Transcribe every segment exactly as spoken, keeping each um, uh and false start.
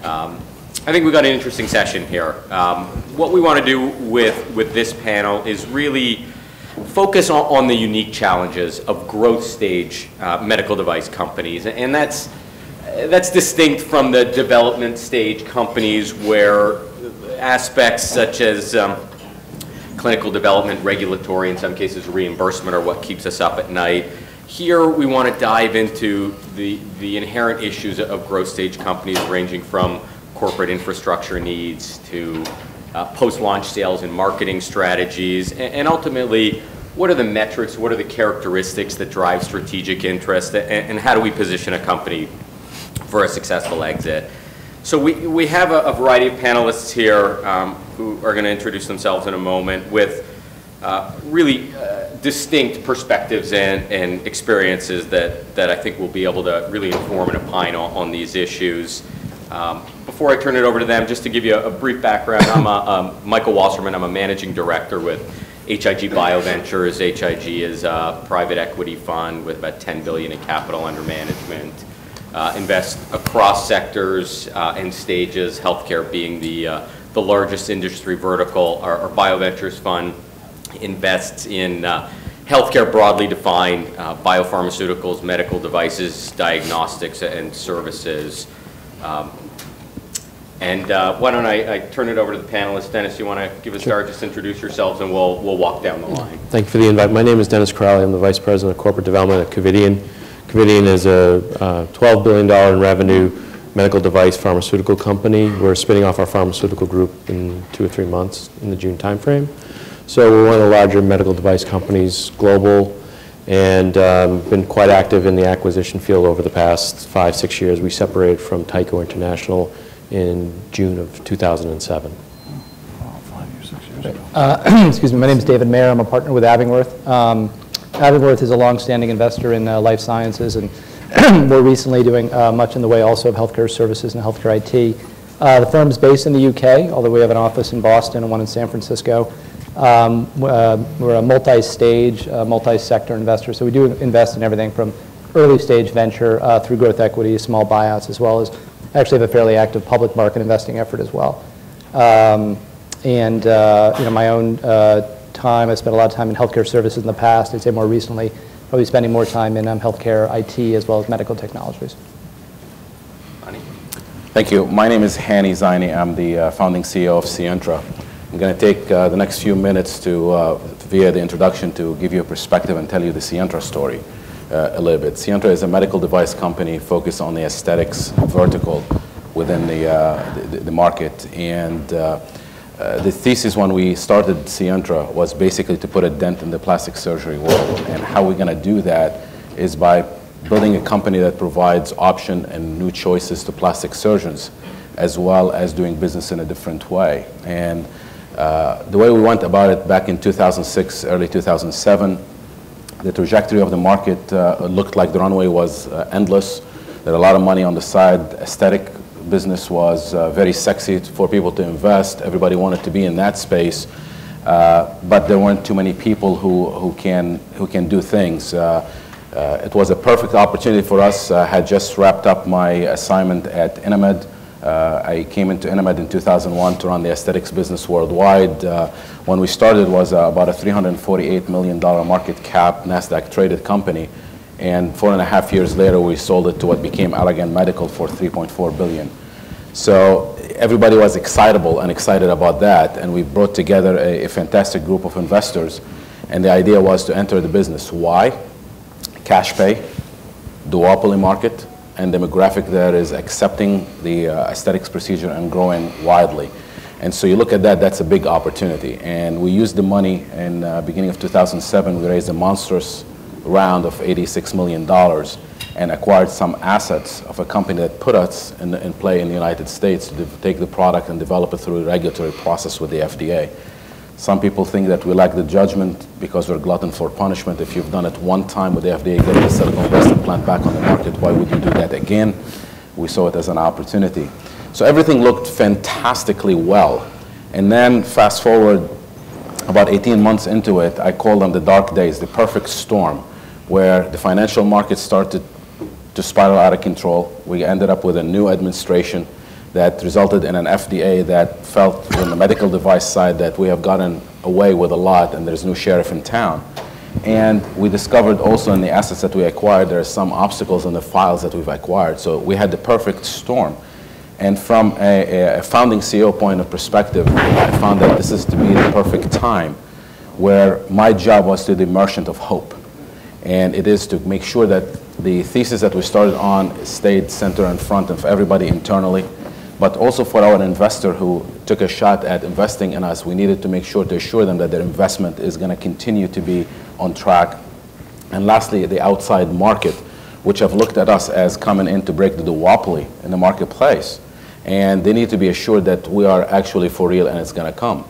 Um, I think we got an interesting session here. Um, what we want to do with, with this panel is really focus on, on the unique challenges of growth stage uh, medical device companies, and that's that's distinct from the development stage companies where aspects such as um, clinical development, regulatory, in some cases reimbursement, are what keeps us up at night. Here we want to dive into the, the inherent issues of growth stage companies, ranging from corporate infrastructure needs to uh, post-launch sales and marketing strategies, and, and ultimately what are the metrics, what are the characteristics that drive strategic interest, and, and how do we position a company for a successful exit. So we, we have a, a variety of panelists here um, who are going to introduce themselves in a moment with uh, really uh, distinct perspectives and, and experiences that, that I think will be able to really inform and opine on, on these issues. Um, before I turn it over to them, just to give you a, a brief background, I'm a, um, Michael Wasserman. I'm a managing director with H I G BioVentures. H I G is a private equity fund with about ten billion dollars in capital under management. Uh, invest across sectors uh, and stages, healthcare being the, uh, the largest industry vertical. Our, our BioVentures Fund invests in uh, healthcare broadly defined, uh, biopharmaceuticals, medical devices, diagnostics, and services. Um, and uh, why don't I, I turn it over to the panelists. Dennis, you want to give a start? Just introduce yourselves and we'll, we'll walk down the line. Thank you for the invite. My name is Dennis Crowley. I'm the Vice President of Corporate Development at Covidien. Covidien is a uh, twelve billion dollars in revenue medical device pharmaceutical company. We're spinning off our pharmaceutical group in two or three months in the June timeframe. So we're one of the larger medical device companies global, and um, been quite active in the acquisition field over the past five, six years. We separated from Tyco International in June of two thousand seven. Oh, five years, six years ago. Uh, excuse me, my name is David Mayer. I'm a partner with Abingworth. Um, Abingworth is a long-standing investor in uh, life sciences, and we're recently doing uh, much in the way also of healthcare services and healthcare I T. Uh, the firm is based in the U K, although we have an office in Boston and one in San Francisco. Um, uh, we're a multi-stage, uh, multi-sector investor, so we do invest in everything from early-stage venture uh, through growth equity, small buyouts, as well as actually have a fairly active public market investing effort as well. Um, and uh, you know, my own. Uh, Time. I spent a lot of time in healthcare services in the past. I'd say more recently, probably spending more time in um, healthcare I T as well as medical technologies. Hani. Thank you. My name is Hani Zaini. I'm the uh, founding C E O of Sientra. I'm going to take uh, the next few minutes to, uh, via the introduction, to give you a perspective and tell you the Sientra story uh, a little bit. Sientra is a medical device company focused on the aesthetics vertical within the, uh, the, the market. And uh, Uh, the thesis when we started Sientra was basically to put a dent in the plastic surgery world, and how we're going to do that is by building a company that provides option and new choices to plastic surgeons, as well as doing business in a different way. And uh, the way we went about it back in two thousand six, early two thousand seven, the trajectory of the market uh, looked like the runway was uh, endless. There were a lot of money on the side. Aesthetic business was uh, very sexy for people to invest. Everybody wanted to be in that space, uh, but there weren't too many people who, who, can, who can do things. Uh, uh, it was a perfect opportunity for us. I had just wrapped up my assignment at Inamed. Uh, I came into Inamed in two thousand one to run the aesthetics business worldwide. Uh, when we started was uh, about a three hundred forty-eight million dollars market cap, NASDAQ traded company. And four and a half years later, we sold it to what became Allergan Medical for three point four billion dollars. So everybody was excitable and excited about that, and we brought together a, a fantastic group of investors, and the idea was to enter the business. Why? Cash pay, duopoly market, and demographic that is accepting the uh, aesthetics procedure and growing widely. And so you look at that, that's a big opportunity. And we used the money in the uh, beginning of two thousand seven, we raised a monstrous round of eighty-six million dollars and acquired some assets of a company that put us in, in play in the United States to take the product and develop it through a regulatory process with the F D A. Some people think that we lack the judgment because we're glutton for punishment. If you've done it one time with the F D A, getting the silicone breast implant back on the market, why would you do that again? We saw it as an opportunity. So everything looked fantastically well. And then fast forward about eighteen months into it, I call them the dark days, the perfect storm, where the financial markets started to spiral out of control. We ended up with a new administration that resulted in an F D A that felt on the medical device side that we have gotten away with a lot and there's no sheriff in town. And we discovered also in the assets that we acquired, there are some obstacles in the files that we've acquired. So we had the perfect storm. And from a, a founding C E O point of perspective, I found that this is to me the perfect time where my job was to be the merchant of hope. And it is to make sure that the thesis that we started on stayed center and front of everybody internally, but also for our investor who took a shot at investing in us, we needed to make sure to assure them that their investment is going to continue to be on track. And lastly, the outside market, which have looked at us as coming in to break the duopoly in the marketplace. And they need to be assured that we are actually for real and it's going to come.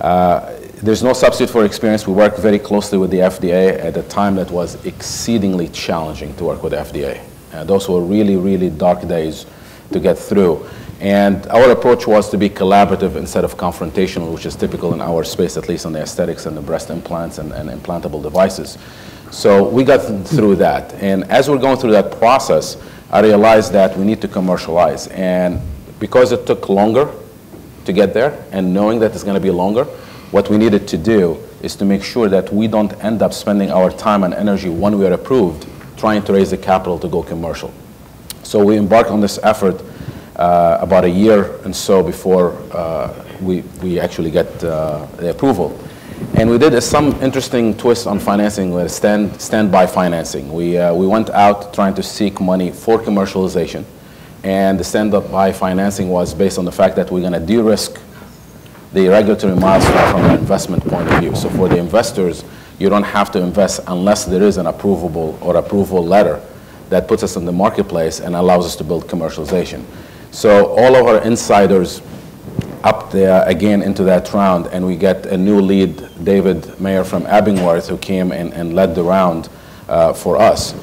Uh, there's no substitute for experience. We work very closely with the F D A at a time that was exceedingly challenging to work with the F D A. Uh, those were really, really dark days to get through. And our approach was to be collaborative instead of confrontational, which is typical in our space, at least on the aesthetics and the breast implants and, and implantable devices. So we got through that. And as we're going through that process, I realized that we need to commercialize. And because it took longer to get there, and knowing that it's going to be longer, what we needed to do is to make sure that we don't end up spending our time and energy when we are approved trying to raise the capital to go commercial. So we embarked on this effort uh, about a year and so before uh, we, we actually got uh, the approval. And we did uh, some interesting twists on financing with stand, standby financing. We, uh, we went out trying to seek money for commercialization. And the standby financing was based on the fact that we're going to de-risk the regulatory milestone from an investment point of view. So for the investors, you don't have to invest unless there is an approvable or approval letter that puts us in the marketplace and allows us to build commercialization. So all of our insiders up there again into that round, and we get a new lead, David Mayer from Abingworth, who came and, and led the round uh, for us.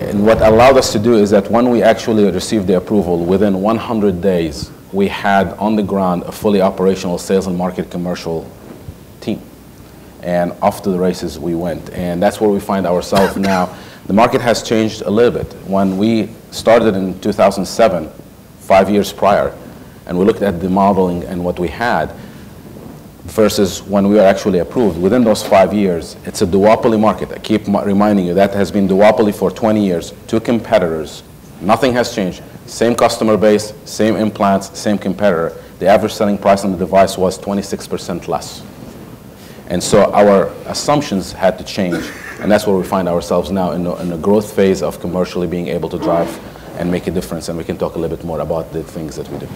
And what allowed us to do is that when we actually received the approval, within one hundred days, we had on the ground a fully operational sales and market commercial team. And off to the races we went. And that's where we find ourselves now. The market has changed a little bit. When we started in two thousand seven, five years prior, and we looked at the modeling and what we had versus when we were actually approved. Within those five years, it's a duopoly market. I keep reminding you that has been duopoly for twenty years, two competitors. Nothing has changed. Same customer base, same implants, same competitor. The average selling price on the device was twenty-six percent less. And so our assumptions had to change, and that's where we find ourselves now in the, in the growth phase of commercially being able to drive and make a difference, and we can talk a little bit more about the things that we do.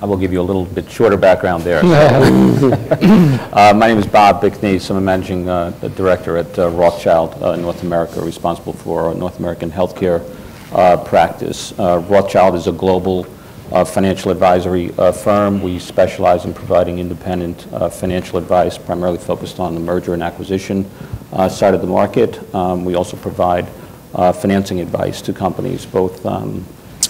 I will give you a little bit shorter background there. uh, my name is Bob Bicknese. I'm a managing uh, director at uh, Rothschild uh, in North America, responsible for North American healthcare uh, practice. Uh, Rothschild is a global uh, financial advisory uh, firm. We specialize in providing independent uh, financial advice, primarily focused on the merger and acquisition uh, side of the market. Um, we also provide uh, financing advice to companies, both um,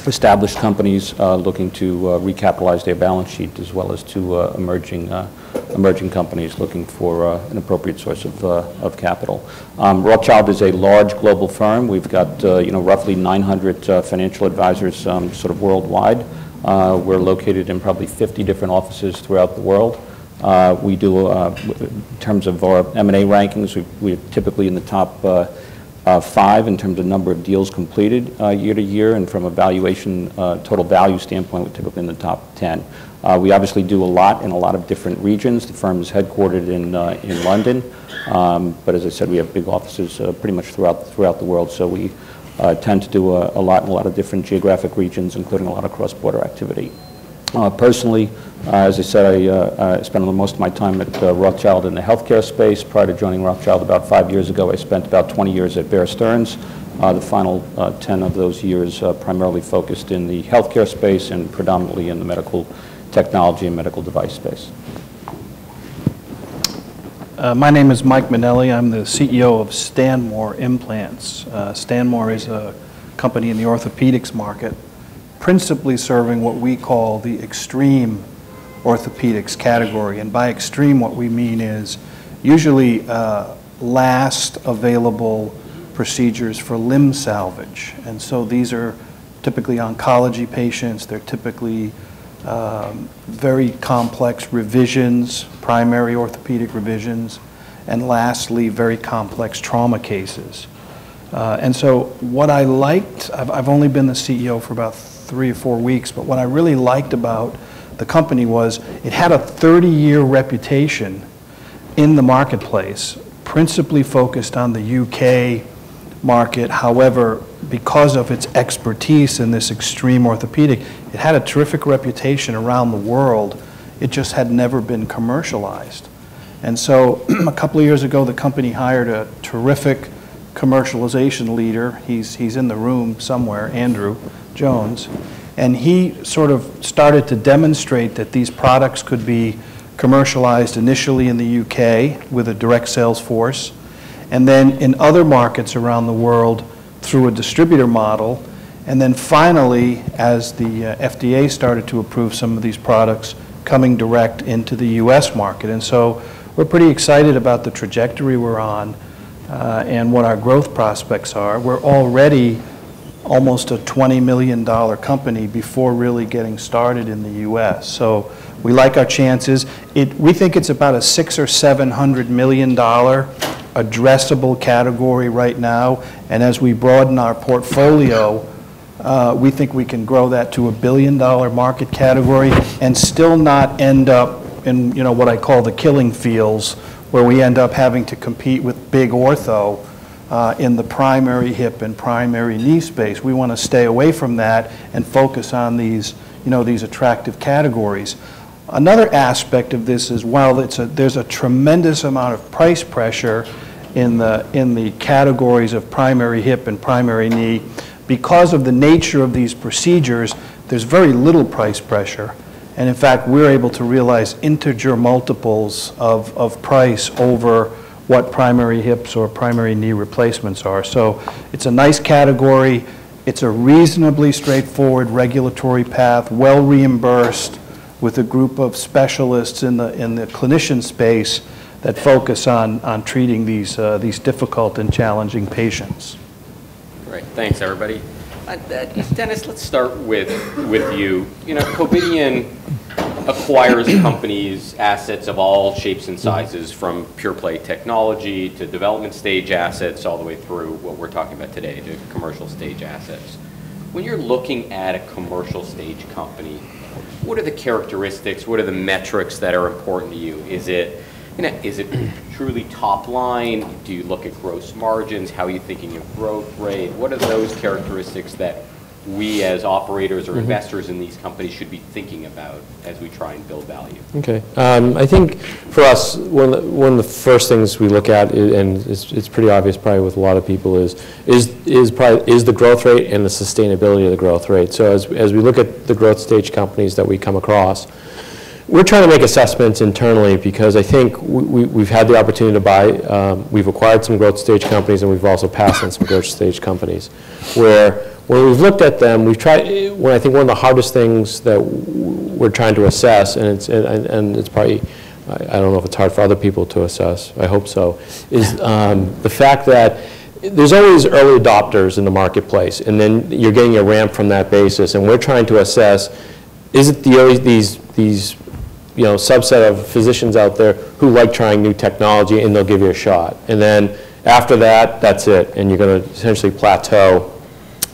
established companies uh, looking to uh, recapitalize their balance sheet, as well as to uh, emerging uh, emerging companies looking for uh, an appropriate source of uh, of capital. Um, Rothschild is a large global firm. We've got uh, you know roughly nine hundred uh, financial advisors, um, sort of worldwide. Uh, we're located in probably fifty different offices throughout the world. Uh, we do, uh, in terms of our M and A rankings, we, we're typically in the top Uh, Uh, five in terms of number of deals completed uh, year to year, and from a valuation uh, total value standpoint, we're typically in the top ten. Uh, we obviously do a lot in a lot of different regions. The firm is headquartered in uh, in London, um, but as I said, we have big offices uh, pretty much throughout throughout the world. So we uh, tend to do a, a lot in a lot of different geographic regions, including a lot of cross-border activity. Uh, personally, uh, as I said, I, uh, I spent most of my time at uh, Rothschild in the healthcare space. Prior to joining Rothschild about five years ago, I spent about twenty years at Bear Stearns. Uh, the final uh, ten of those years uh, primarily focused in the healthcare space and predominantly in the medical technology and medical device space. Uh, my name is Mike Mainelli. I'm the C E O of Stanmore Implants. Uh, Stanmore is a company in the orthopedics market, principally serving what we call the extreme orthopedics category. And by extreme, what we mean is usually uh, last available procedures for limb salvage. And so these are typically oncology patients. They're typically um, very complex revisions, primary orthopedic revisions, and lastly, very complex trauma cases. Uh, and so what I liked, I've, I've only been the C E O for about three or four weeks, but what I really liked about the company was it had a thirty year reputation in the marketplace, principally focused on the U K market. However, because of its expertise in this extreme orthopedic, it had a terrific reputation around the world. It just had never been commercialized. And so a couple of years ago, the company hired a terrific commercialization leader. He's, he's in the room somewhere, Andrew Jones. And he sort of started to demonstrate that these products could be commercialized initially in the U K with a direct sales force, and then in other markets around the world through a distributor model. And then finally, as the uh, F D A started to approve some of these products, coming direct into the U S market. And so we're pretty excited about the trajectory we're on uh, and what our growth prospects are. We're already almost a twenty million dollar company before really getting started in the U S. So we like our chances. It, we think it's about a six or seven hundred million dollar addressable category right now. And as we broaden our portfolio, uh, we think we can grow that to a billion dollar market category and still not end up in, you know, what I call the killing fields, where we end up having to compete with big ortho Uh, in the primary hip and primary knee space. We want to stay away from that and focus on these, you know, these attractive categories. Another aspect of this is, while it's a, there's a tremendous amount of price pressure in the, in the categories of primary hip and primary knee, because of the nature of these procedures, there's very little price pressure. And in fact, we're able to realize integer multiples of, of price over what primary hips or primary knee replacements are. So it's a nice category. It's a reasonably straightforward regulatory path, well reimbursed, with a group of specialists in the, in the clinician space that focus on, on treating these, uh, these difficult and challenging patients. Great, thanks everybody. Uh, Dennis, let's start with, with you. You know, Covidien acquires companies, assets of all shapes and sizes, from pure play technology to development stage assets, all the way through what we're talking about today, to commercial stage assets. When you're looking at a commercial stage company, what are the characteristics, what are the metrics that are important to you? Is it, you know, is it truly top line? Do you look at gross margins? How are you thinking of growth rate? What are those characteristics that we as operators or mm-hmm. investors in these companies should be thinking about as we try and build value? Okay. Um, I think for us, one of the, one of the first things we look at, is, and it's, it's pretty obvious probably with a lot of people, is is is, probably, is the growth rate and the sustainability of the growth rate. So as, as we look at the growth stage companies that we come across, we're trying to make assessments internally, because I think we, we, we've had the opportunity to buy, um, we've acquired some growth stage companies, and we've also passed on some growth stage companies, where when we've looked at them, we've tried, well, I think one of the hardest things that we're trying to assess, and it's, and, and it's probably, I don't know if it's hard for other people to assess, I hope so, is um, the fact that there's always early adopters in the marketplace, and then you're getting a ramp from that basis, and we're trying to assess, is it the early, these, these you know, subset of physicians out there who like trying new technology and they'll give you a shot. And then after that, that's it, and you're gonna essentially plateau.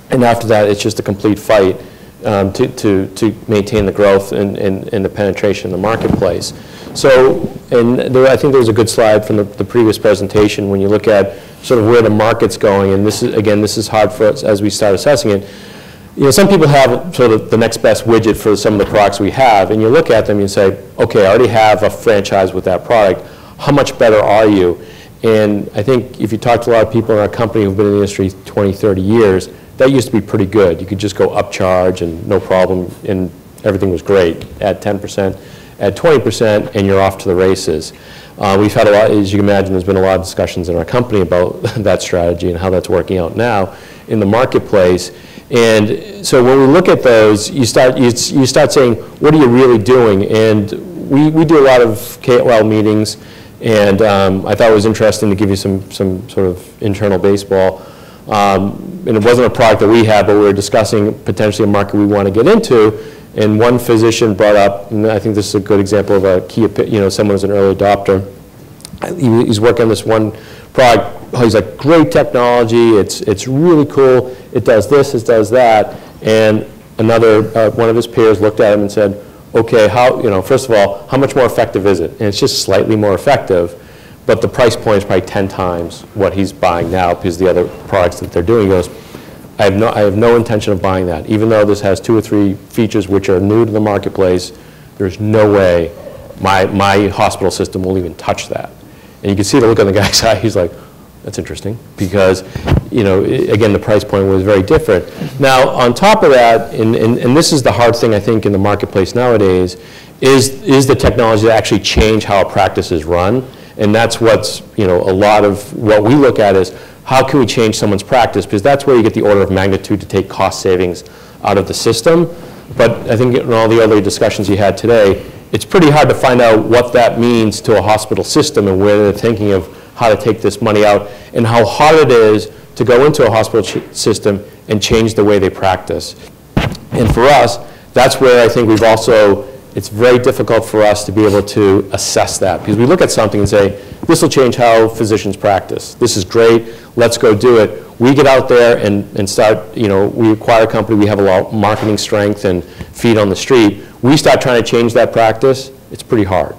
And after that, it's just a complete fight um, to, to, to maintain the growth and, and, and the penetration in the marketplace. So, and there, I think there was a good slide from the, the previous presentation when you look at sort of where the market's going, and this is, again, this is hard for us as we start assessing it. You know, some people have sort of the next best widget for some of the products we have, and you look at them and you say, okay, I already have a franchise with that product. How much better are you? And I think if you talk to a lot of people in our company who've been in the industry twenty, thirty years, that used to be pretty good. You could just go upcharge and no problem, and everything was great. At ten percent, at twenty percent, and you're off to the races. Uh, we've had a lot, as you can imagine, there's been a lot of discussions in our company about that strategy and how that's working out now in the marketplace. And so when we look at those, you start, you, you start saying, what are you really doing? And we, we do a lot of K O L meetings, And um, I thought it was interesting to give you some, some sort of internal baseball. Um, and it wasn't a product that we had, but we were discussing potentially a market we want to get into. And one physician brought up, and I think this is a good example of a key, you know, someone who's an early adopter. He, he's working on this one product. He's like, great technology. It's, it's really cool. It does this, it does that. And another, uh, one of his peers looked at him and said, okay, how, you know, first of all, how much more effective is it? And it's just slightly more effective, but the price point is probably ten times what he's buying now because the other products that they're doing. He goes, I have no, I have no intention of buying that. Even though this has two or three features which are new to the marketplace, there's no way my, my hospital system will even touch that. And you can see the look on the guy's eye. He's like, that's interesting, because, you know, again, the price point was very different. Now, on top of that, and, and, and this is the hard thing, I think, in the marketplace nowadays, is, is the technology to actually change how a practice is run. And that's what's, you know, a lot of what we look at is how can we change someone's practice, because that's where you get the order of magnitude to take cost savings out of the system. But I think in all the other discussions you had today, it's pretty hard to find out what that means to a hospital system and where they're thinking of how to take this money out, and how hard it is to go into a hospital system and change the way they practice. And for us, that's where I think we've also, it's very difficult for us to be able to assess that, because we look at something and say, this will change how physicians practice. This is great, let's go do it. We get out there and, and start, you know, we acquire a company, we have a lot of marketing strength and feet on the street. We start trying to change that practice, it's pretty hard.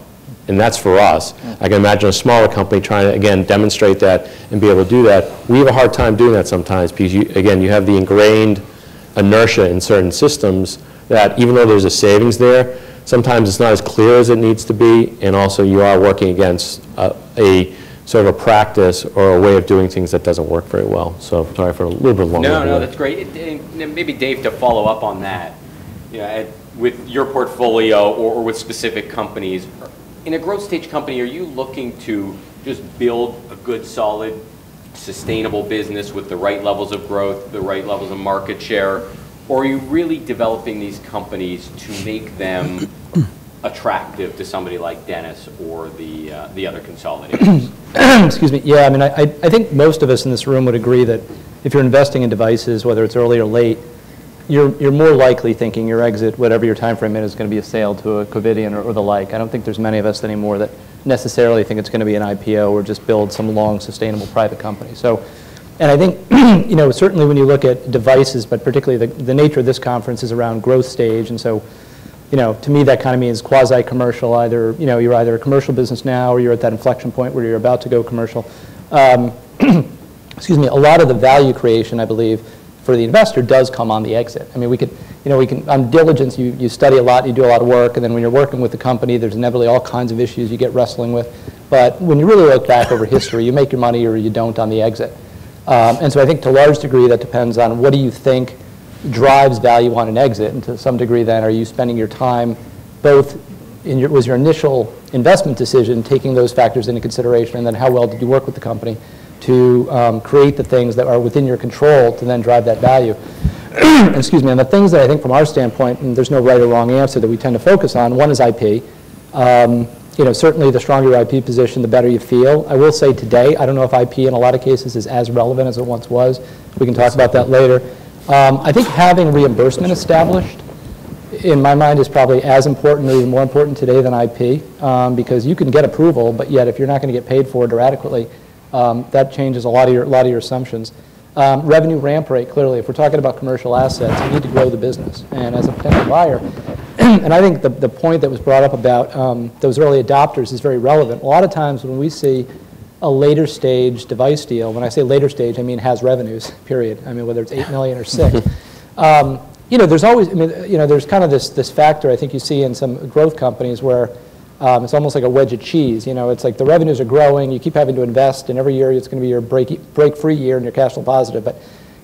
And that's for us. I can imagine a smaller company trying to, again, demonstrate that and be able to do that. We have a hard time doing that sometimes because, you, again, you have the ingrained inertia in certain systems that even though there's a savings there, sometimes it's not as clear as it needs to be, and also you are working against a, a sort of a practice or a way of doing things that doesn't work very well. So sorry for a little bit longer. No, no, that's great. And maybe, Dave, to follow up on that, you know, with your portfolio or, or with specific companies, in a growth stage company, are you looking to just build a good, solid, sustainable business with the right levels of growth, the right levels of market share, or are you really developing these companies to make them attractive to somebody like Dennis or the, uh, the other consolidators? Excuse me. Yeah, I mean, I, I think most of us in this room would agree that if you're investing in devices, whether it's early or late, You're, you're more likely thinking your exit, whatever your time frame is, is going to be a sale to a Covidien or, or the like. I don't think there's many of us anymore that necessarily think it's going to be an I P O or just build some long, sustainable private company. So, and I think, you know, certainly when you look at devices, but particularly the, the nature of this conference is around growth stage. And so, you know, to me that kind of means quasi-commercial. Either, you know, you're either a commercial business now or you're at that inflection point where you're about to go commercial. Um, excuse me, a lot of the value creation, I believe, for the investor does come on the exit. I mean, we could, you know, we can, on diligence, you, you study a lot, you do a lot of work, and then when you're working with the company, there's inevitably all kinds of issues you get wrestling with. But when you really look back over history, you make your money or you don't on the exit. Um, and so I think to a large degree that depends on what do you think drives value on an exit, and to some degree then are you spending your time both, in your, was your initial investment decision taking those factors into consideration, and then how well did you work with the company to um, create the things that are within your control to then drive that value. Excuse me, and the things that I think from our standpoint, and there's no right or wrong answer that we tend to focus on, one is I P. Um, you know, certainly the stronger your I P position, the better you feel. I will say today, I don't know if I P in a lot of cases is as relevant as it once was. We can talk about that later. Um, I think having reimbursement established, in my mind, is probably as important or even more important today than I P, um, because you can get approval, but yet if you're not going to get paid for it or adequately, Um, that changes a lot of your, a lot of your assumptions. Um, revenue ramp rate, clearly, if we're talking about commercial assets, you need to grow the business. And as a potential buyer, and I think the, the point that was brought up about um, those early adopters is very relevant. A lot of times when we see a later stage device deal, when I say later stage, I mean has revenues, period. I mean, whether it's eight million or six. um, you know, there's always, I mean, you know, there's kind of this, this factor I think you see in some growth companies where Um, it's almost like a wedge of cheese. You know, it's like the revenues are growing, you keep having to invest, and every year it's going to be your break, break free year and your cash flow positive, but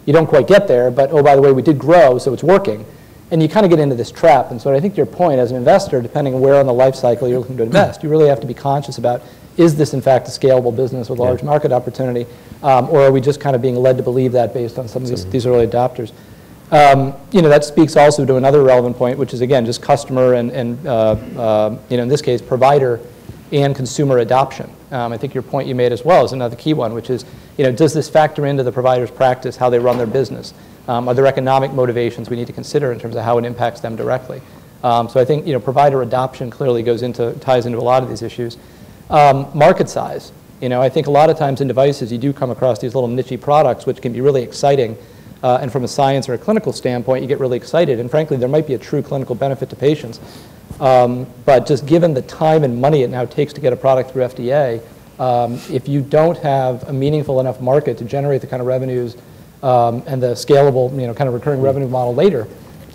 you don't quite get there, but oh, by the way, we did grow, so it's working. And you kind of get into this trap, and so I think your point as an investor, depending on where on the life cycle you're looking to invest, you really have to be conscious about, is this in fact a scalable business with large yeah. market opportunity, um, or are we just kind of being led to believe that based on some of these, these early adopters? Um, you know, that speaks also to another relevant point, which is, again, just customer and, and uh, uh, you know, in this case, provider and consumer adoption. um, I think your point you made as well is another key one, which is, you know, does this factor into the provider's practice, how they run their business? Um, are there economic motivations we need to consider in terms of how it impacts them directly? Um, so I think, you know, provider adoption clearly goes into, ties into a lot of these issues. Um, market size. You know, I think a lot of times in devices you do come across these little niche products which can be really exciting. Uh, and from a science or a clinical standpoint, you get really excited. And frankly, there might be a true clinical benefit to patients. Um, but just given the time and money it now takes to get a product through F D A, um, if you don't have a meaningful enough market to generate the kind of revenues um, and the scalable, you know, kind of recurring revenue model later,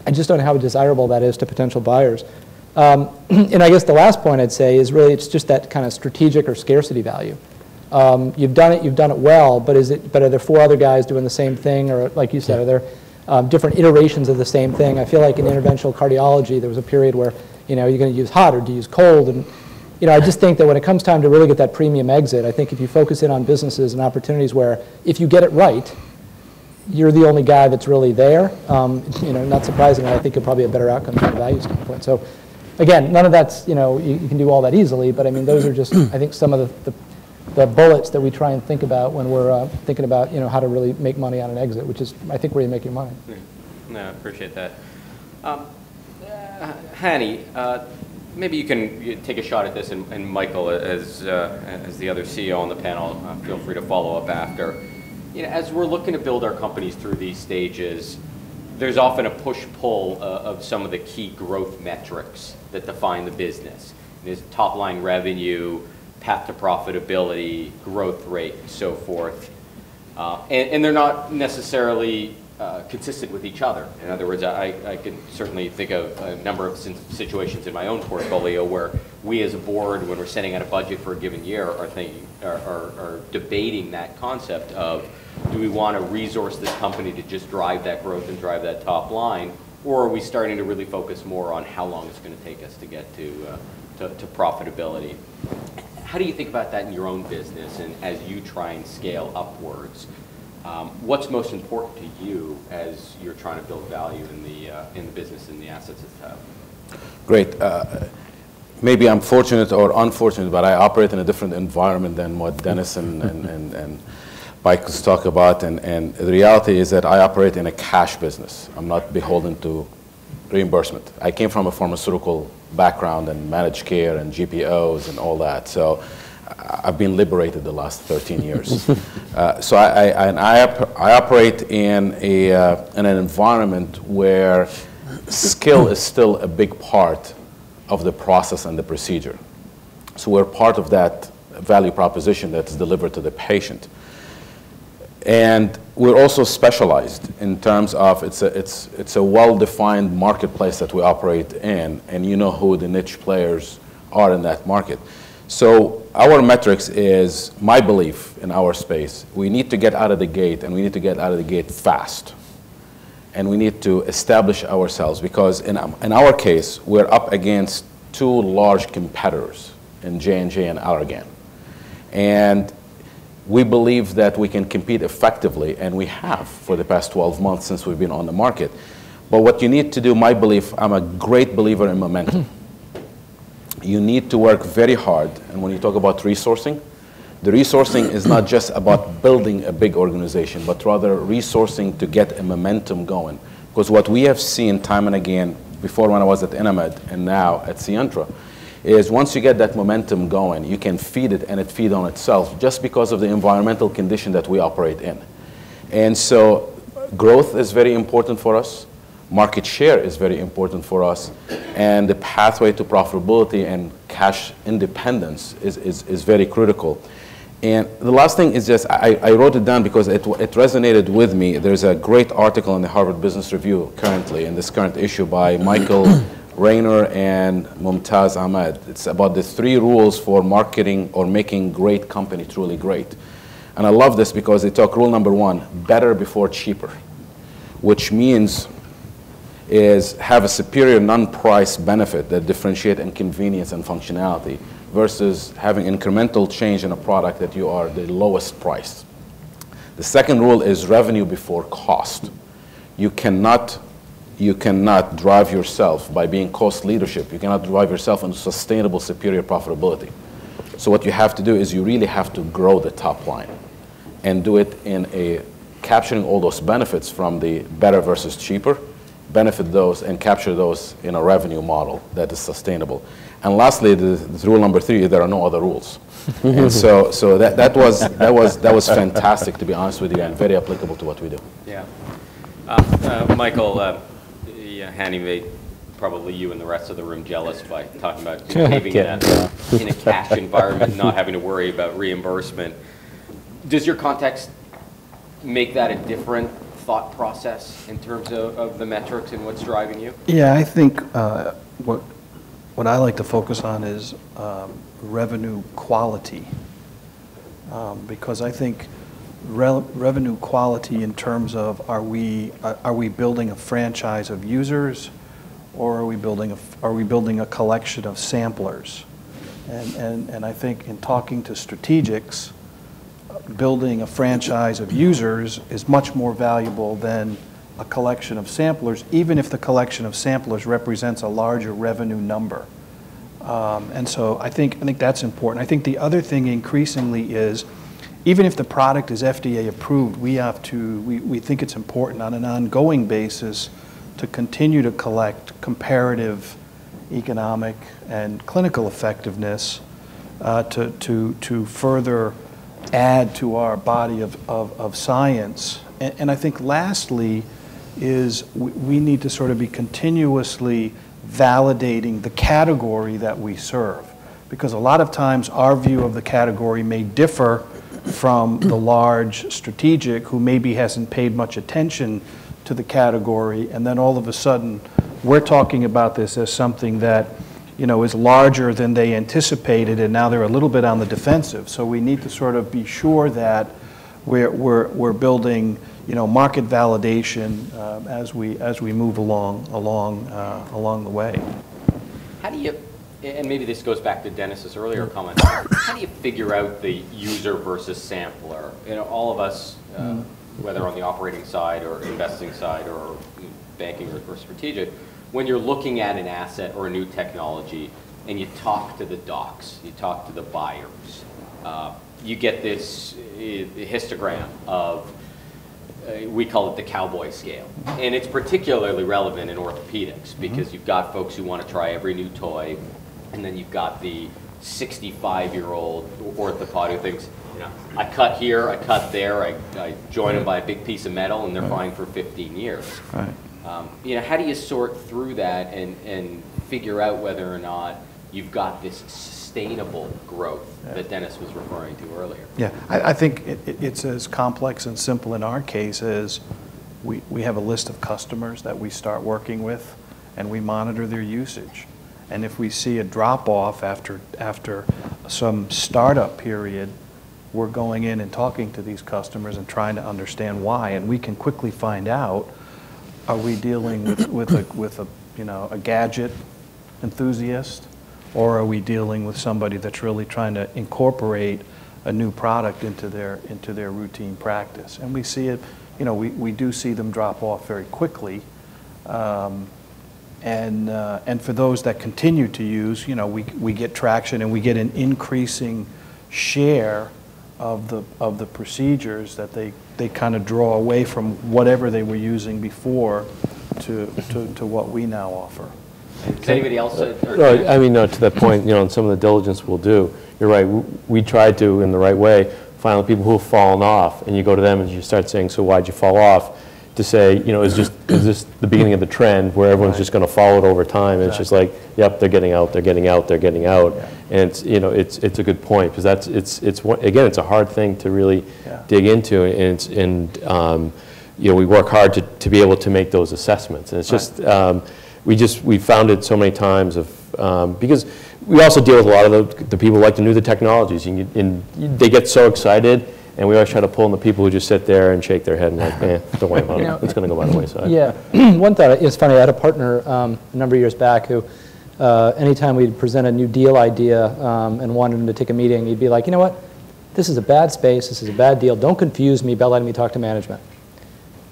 I just don't know how desirable that is to potential buyers. Um, and I guess the last point I'd say is really it's just that kind of strategic or scarcity value. Um, you've done it, you've done it well, but is it? But are there four other guys doing the same thing? Or like you said, are there um, different iterations of the same thing? I feel like in interventional cardiology, there was a period where, you know, you're going to use hot or do you use cold? And, you know, I just think that when it comes time to really get that premium exit, I think if you focus in on businesses and opportunities where if you get it right, you're the only guy that's really there, um, you know, not surprisingly, I think it'll probably be a better outcome from a value standpoint. So again, none of that's, you know, you, you can do all that easily, but I mean, those are just, I think, some of the, the the bullets that we try and think about when we're uh, thinking about, you know, how to really make money on an exit, which is, I think, where you make your money. No, I appreciate that. Um, uh, Hani, uh, maybe you can you take a shot at this, and, and Michael, as, uh, as the other C E O on the panel, uh, feel free to follow up after. You know, as we're looking to build our companies through these stages, there's often a push-pull uh, of some of the key growth metrics that define the business. There's top-line revenue, path to profitability, growth rate, and so forth. Uh, and, and they're not necessarily uh, consistent with each other. In other words, I, I can certainly think of a number of situations in my own portfolio where we as a board, when we're setting out a budget for a given year, are, thinking, are, are, are debating that concept of, do we want to resource this company to just drive that growth and drive that top line, or are we starting to really focus more on how long it's going to take us to get to, uh, to, to profitability? How do you think about that in your own business and as you try and scale upwards? Um, what's most important to you as you're trying to build value in the, uh, in the business and the assets itself? Great. Uh, maybe I'm fortunate or unfortunate, but I operate in a different environment than what Dennis and, and, and, and Mike's talk about. And, and the reality is that I operate in a cash business. I'm not beholden to reimbursement. I came from a pharmaceutical background and managed care and G P Os and all that. So I've been liberated the last thirteen years. uh, so I, I, and I, op I operate in, a, uh, in an environment where skill is still a big part of the process and the procedure. So we're part of that value proposition that's delivered to the patient. And we're also specialized in terms of it's a, it's, it's a well-defined marketplace that we operate in, and you know who the niche players are in that market. So our metrics is my belief in our space. We need to get out of the gate, and we need to get out of the gate fast. And we need to establish ourselves because in, in our case, we're up against two large competitors in J and J and Allergan. And we believe that we can compete effectively, and we have for the past twelve months since we've been on the market. But what you need to do, my belief, I'm a great believer in momentum. You need to work very hard, and when you talk about resourcing, the resourcing is not just about building a big organization, but rather resourcing to get a momentum going. Because what we have seen time and again, before when I was at Inamed and now at Sientra, is once you get that momentum going, you can feed it and it feed on itself just because of the environmental condition that we operate in. And so growth is very important for us, market share is very important for us, and the pathway to profitability and cash independence is, is, is very critical. And the last thing is just, I, I wrote it down because it, it resonated with me. There's a great article in the Harvard Business Review currently, in this current issue by Michael Rainer and Mumtaz Ahmed. It's about the three rules for marketing or making great company truly great. And I love this because they talk rule number one, better before cheaper, which means is have a superior non-price benefit that differentiate in convenience and functionality versus having incremental change in a product that you are the lowest price. The second rule is revenue before cost. You cannot You cannot drive yourself by being cost leadership. You cannot drive yourself into sustainable, superior profitability. So what you have to do is you really have to grow the top line and do it in a capturing all those benefits from the better versus cheaper, benefit those and capture those in a revenue model that is sustainable. And lastly, the, the rule number three, there are no other rules. And so, so that, that, was, that, was, that was fantastic, to be honest with you, and very applicable to what we do. Yeah. Uh, uh, Michael, uh, yeah, Hani made probably you and the rest of the room jealous by talking about behaving yeah. in, in a cash environment, not having to worry about reimbursement. Does your context make that a different thought process in terms of, of the metrics and what's driving you? Yeah, I think uh, what, what I like to focus on is um, revenue quality, um, because I think re revenue quality in terms of are we, are we building a franchise of users, or are we building a, are we building a collection of samplers? And, and, and I think in talking to strategics, building a franchise of users is much more valuable than a collection of samplers, even if the collection of samplers represents a larger revenue number. Um, and so I think, I think that's important. I think the other thing increasingly is, even if the product is F D A approved, we have to, we, we think it's important on an ongoing basis to continue to collect comparative economic and clinical effectiveness uh, to, to, to further add to our body of, of, of science. And, and I think lastly is we, we need to sort of be continuously validating the category that we serve, because a lot of times our view of the category may differ from the large strategic who maybe hasn't paid much attention to the category, and then all of a sudden we're talking about this as something that, you know, is larger than they anticipated, and now they're a little bit on the defensive. So we need to sort of be sure that we're, we're, we're building, you know, market validation uh, as, we, as we move along, along, uh, along the way. How do you, and maybe this goes back to Dennis's earlier comment, how do you figure out the user versus sampler? You know, all of us, uh, mm. whether on the operating side or investing side or banking or, or strategic, when you're looking at an asset or a new technology and you talk to the docs, you talk to the buyers, uh, you get this uh, histogram of, uh, we call it the cowboy scale. And it's particularly relevant in orthopedics because you've got folks who want to try every new toy, and then you've got the sixty-five-year-old orthopod who thinks, you know, I cut here, I cut there, I, I join them by a big piece of metal, and they're right. fine for fifteen years. Right. Um, you know, how do you sort through that and, and figure out whether or not you've got this sustainable growth yeah. that Dennis was referring to earlier? Yeah, I, I think it, it's as complex and simple in our case as we, we have a list of customers that we start working with, and we monitor their usage. And if we see a drop-off after, after some startup period, we're going in and talking to these customers and trying to understand why, and we can quickly find out, are we dealing with, with, a, with a, you know, a gadget enthusiast, or are we dealing with somebody that's really trying to incorporate a new product into their, into their routine practice? And we see it, you know, we, we do see them drop off very quickly. Um, and, uh, and for those that continue to use, you know, we, we get traction and we get an increasing share of the, of the procedures that they, they kind of draw away from whatever they were using before to, to, to what we now offer. Does anybody else? Uh, no, I mean, no, to that point, you know, in some of the diligence we'll do, you're right, we, we try to, in the right way, find the people who have fallen off, and you go to them and you start saying, so why'd you fall off? To say, you know, is, just, is this the beginning of the trend where everyone's right. just going to follow it over time? And exactly. it's just like, yep, they're getting out, they're getting out, they're getting out. Yeah. And it's, you know, it's, it's a good point, because that's, it's, it's, again, it's a hard thing to really yeah. dig into. And, it's, and um, you know, we work hard to, to be able to make those assessments. And it's right. just, um, we just, we found it so many times of, um, because we also deal with a lot of the, the people who like to know the technologies, and, you, and they get so excited. And we always try to pull in the people who just sit there and shake their head and like, eh, don't worry about it. It's going to go by the wayside. Yeah. One thought, it's funny, I had a partner um, a number of years back who, uh, anytime we'd present a new deal idea um, and wanted him to take a meeting, he'd be like, you know what? This is a bad space. This is a bad deal. Don't confuse me by letting me talk to management.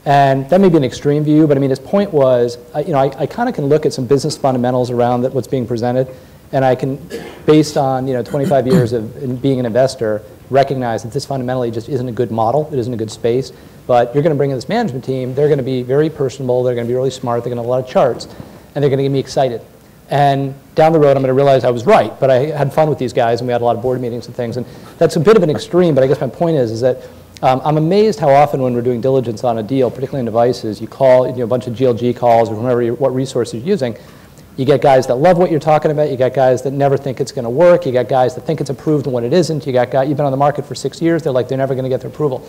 And that may be an extreme view, but I mean, his point was, I, you know, I, I kind of can look at some business fundamentals around that, what's being presented, And I can, based on you know twenty-five years of being an investor, recognize that this fundamentally just isn't a good model. It isn't a good space. But you're going to bring in this management team. They're going to be very personable. They're going to be really smart. They're going to have a lot of charts. And they're going to get me excited. And down the road, I'm going to realize I was right. But I had fun with these guys, and we had a lot of board meetings and things. And that's a bit of an extreme. But I guess my point is, is that um, I'm amazed how often when we're doing diligence on a deal, particularly in devices, you call you know, a bunch of G L G calls or whomever you, what resources you're using. You get guys that love what you're talking about. You got guys that never think it's going to work. You got guys that think it's approved and when it isn't. You got guys, you've been on the market for six years. They're like, they're never going to get their approval.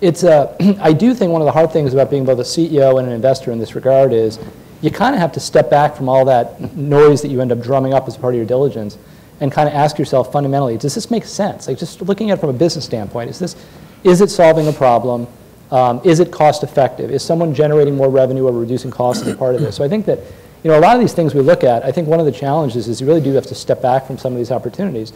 It's a, I do think one of the hard things about being both a C E O and an investor in this regard is you kind of have to step back from all that noise that you end up drumming up as part of your diligence and kind of ask yourself fundamentally, does this make sense? Like just looking at it from a business standpoint, is this, is it solving a problem? Um, is it cost effective? Is someone generating more revenue or reducing costs as part of this? So I think that You know, a lot of these things we look at, I think one of the challenges is you really do have to step back from some of these opportunities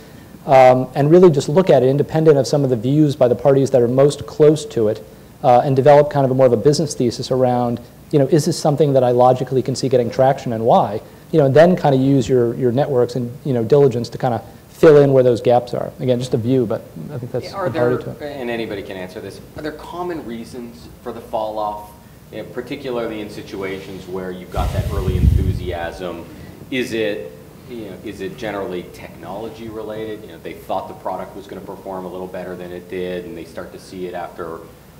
um, and really just look at it independent of some of the views by the parties that are most close to it uh, and develop kind of a more of a business thesis around, you know, is this something that I logically can see getting traction and why? You know, and then kind of use your, your networks and, you know, diligence to kind of fill in where those gaps are. Again, just a view, but I think that's are there, to it. And anybody can answer this, are there common reasons for the fall off? Yeah, particularly in situations where you've got that early enthusiasm, is it, you know, is it generally technology related? You know, they thought the product was going to perform a little better than it did, and they start to see it after,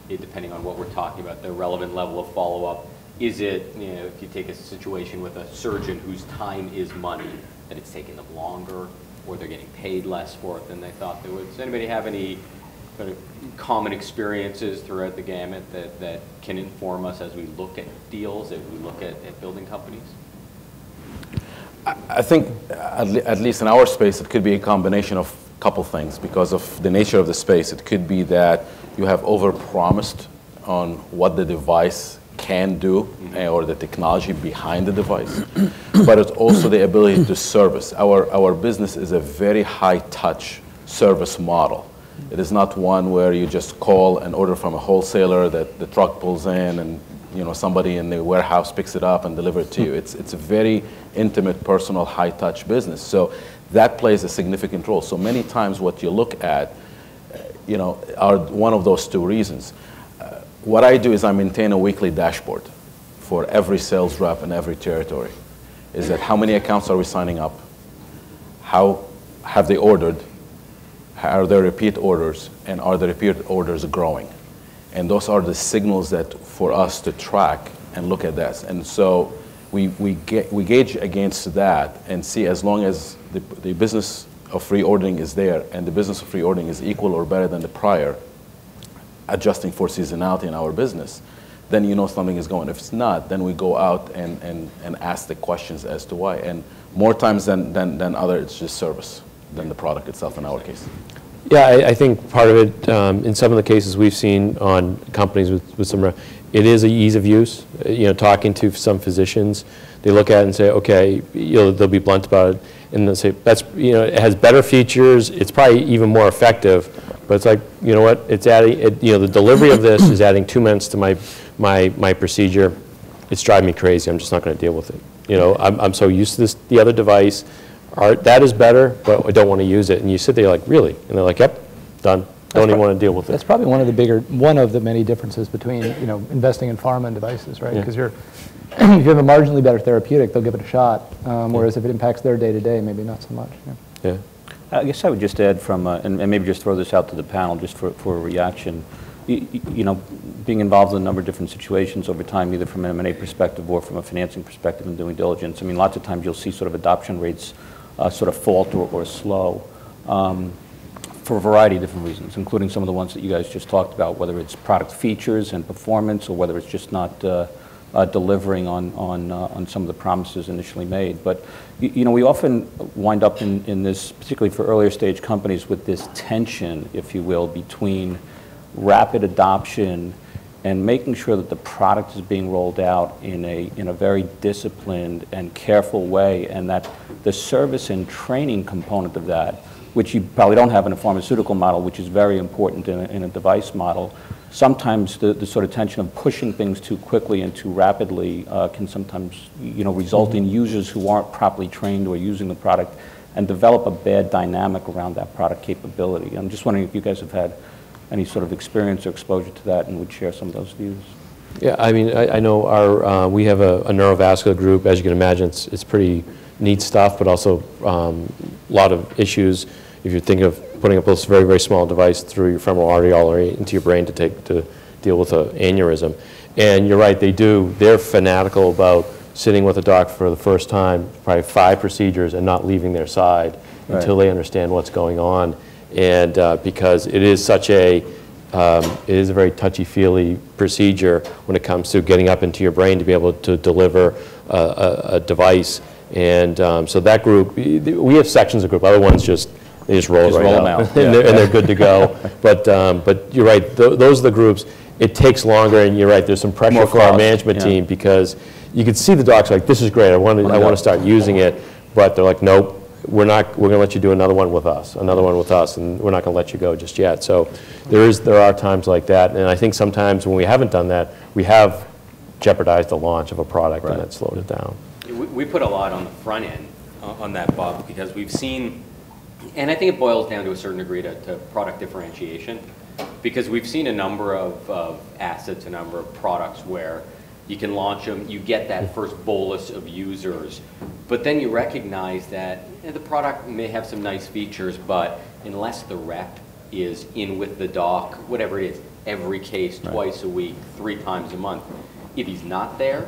depending on what we're talking about, the relevant level of follow-up. Is it, you know, if you take a situation with a surgeon whose time is money, that it's taking them longer, or they're getting paid less for it than they thought they would? Does anybody have any But common experiences throughout the gamut that, that can inform us as we look at deals, as we look at, at building companies? I, I think, at, le at least in our space, it could be a combination of a couple things because of the nature of the space. It could be that you have overpromised on what the device can do mm-hmm. or the technology behind the device, but it's also the ability to service. Our, our business is a very high-touch service model. It is not one where you just call an order from a wholesaler that the truck pulls in and you know somebody in the warehouse picks it up and delivers it to you. It's, it's a very intimate, personal, high-touch business. So that plays a significant role. So many times what you look at you know, are one of those two reasons. Uh, what I do is I maintain a weekly dashboard for every sales rep in every territory. Is that how many accounts are we signing up? How have they ordered? Are there repeat orders, and are the repeat orders growing? And those are the signals that for us to track and look at that. And so we, we, get, we gauge against that and see as long as the, the business of reordering is there and the business of reordering is equal or better than the prior, adjusting for seasonality in our business, then you know something is going. If it's not, then we go out and, and, and ask the questions as to why. And more times than, than, than other, it's just service than the product itself in our case. Yeah, I, I think part of it, um, in some of the cases we've seen on companies with, with some, it is a ease of use. You know, talking to some physicians, they look at it and say, okay, you know, they'll be blunt about it, and they'll say, that's, you know, it has better features, it's probably even more effective, but it's like, you know what, it's adding, it, you know, the delivery of this is adding two minutes to my, my, my procedure. It's driving me crazy, I'm just not gonna deal with it. You know, I'm, I'm so used to this, the other device, Are, that is better, but I don't want to use it. And you sit there like, really? And they're like, yep, done. Don't that's even want to deal with it. That's probably one of the bigger, one of the many differences between, you know, investing in pharma and devices, right? Because yeah. you're, if you have a marginally better therapeutic, they'll give it a shot. Um, whereas yeah. if it impacts their day-to-day, -day, maybe not so much. Yeah. yeah. I guess I would just add from, uh, and, and maybe just throw this out to the panel just for, for a reaction. You, you know, being involved in a number of different situations over time, either from an M and A perspective or from a financing perspective and doing diligence. I mean, lots of times you'll see sort of adoption rates Uh, sort of falter or, or slow um, for a variety of different reasons, including some of the ones that you guys just talked about, whether it's product features and performance or whether it's just not uh, uh, delivering on, on, uh, on some of the promises initially made. But, you, you know, we often wind up in, in this, particularly for earlier stage companies, with this tension, if you will, between rapid adoption and making sure that the product is being rolled out in a, in a very disciplined and careful way, and that the service and training component of that, which you probably don't have in a pharmaceutical model, which is very important in a, in a device model, sometimes the, the sort of tension of pushing things too quickly and too rapidly uh, can sometimes you know, result in users who aren't properly trained or using the product and develop a bad dynamic around that product capability. I'm just wondering if you guys have had any sort of experience or exposure to that and would share some of those views. Yeah, I mean, I, I know our, uh, we have a, a neurovascular group. As you can imagine, it's, it's pretty neat stuff, but also um, a lot of issues. If you think of putting up this very, very small device through your femoral artery into your brain to, take, to deal with an aneurysm. And you're right, they do, they're fanatical about sitting with a doc for the first time, probably five procedures, and not leaving their side right. until they understand what's going on. And uh, because it is such a, um, it is a very touchy-feely procedure when it comes to getting up into your brain to be able to deliver a, a, a device. And um, so that group, we have sections of group, other ones just, they just roll just it right roll out, out. Yeah. and, they're, and they're good to go. But, um, but you're right, th those are the groups. It takes longer, and you're right, there's some pressure More for cost. our management yeah. team, because you could see the docs like, this is great, I want to, I want to start using it, but they're like, nope, we're not, we're going to let you do another one with us, another one with us, and we're not going to let you go just yet. So there is, there are times like that, and I think sometimes when we haven't done that, we have jeopardized the launch of a product right. and that slowed it down. We put a lot on the front end on that, Bob, because we've seen, and I think it boils down to a certain degree to, to product differentiation, because we've seen a number of, of assets, a number of products where you can launch them, you get that first bolus of users, but then you recognize that you know, the product may have some nice features, but unless the rep is in with the doc, whatever it is, every case, right. twice a week, three times a month, if he's not there,